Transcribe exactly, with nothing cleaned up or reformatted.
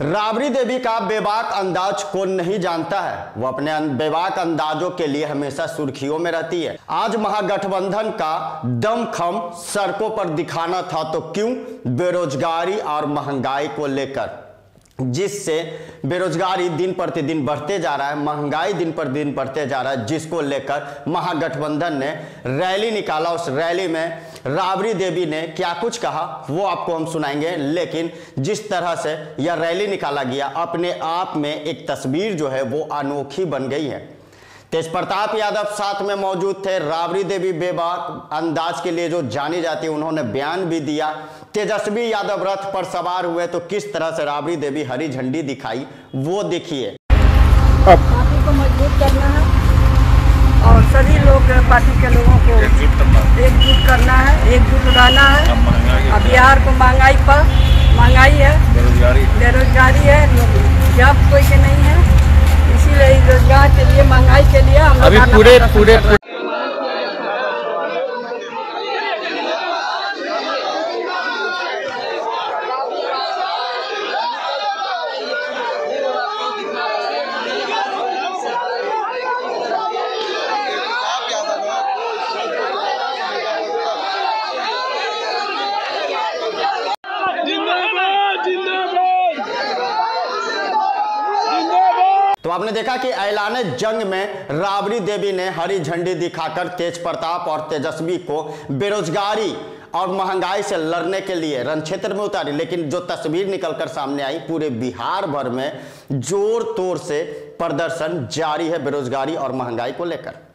राबड़ी देवी का बेबाक अंदाज कौन नहीं जानता है। वो अपने बेबाक अंदाजों के लिए हमेशा सुर्खियों में रहती है। आज महागठबंधन का दमखम सड़कों पर दिखाना था तो क्यों? बेरोजगारी और महंगाई को लेकर, जिससे बेरोजगारी दिन प्रतिदिन बढ़ते जा रहा है, महंगाई दिन प्रतिदिन बढ़ते जा रहा है, जिसको लेकर महागठबंधन ने रैली निकाला। उस रैली में राबड़ी देवी ने क्या कुछ कहा वो आपको हम सुनाएंगे, लेकिन जिस तरह से यह रैली निकाला गया अपने आप में एक तस्वीर जो है वो अनोखी बन गई है। तेज प्रताप यादव साथ में मौजूद थे। राबड़ी देवी बेबाक अंदाज के लिए जो जानी जाती है, उन्होंने बयान भी दिया। तेजस्वी यादव रथ पर सवार हुए तो किस तरह से राबड़ी देवी हरी झंडी दिखाई वो देखिए। पार्टी को मजबूत करना है और सभी लोग, पार्टी के लोगों को एकजुट करना है, एकजुट रहना है। बिहार को महंगाई पर महंगाई है, बेरोजगारी बेरोजगारी है, जॉब कोई के नहीं है, इसीलिए रोजगार के लिए, महंगाई के लिए हम अभी पूरे पूरे तो आपने देखा कि ऐलाने जंग में राबड़ी देवी ने हरी झंडी दिखाकर तेज प्रताप और तेजस्वी को बेरोजगारी और महंगाई से लड़ने के लिए रणक्षेत्र में उतारी, लेकिन जो तस्वीर निकलकर सामने आई, पूरे बिहार भर में जोर तोड़ से प्रदर्शन जारी है बेरोजगारी और महंगाई को लेकर।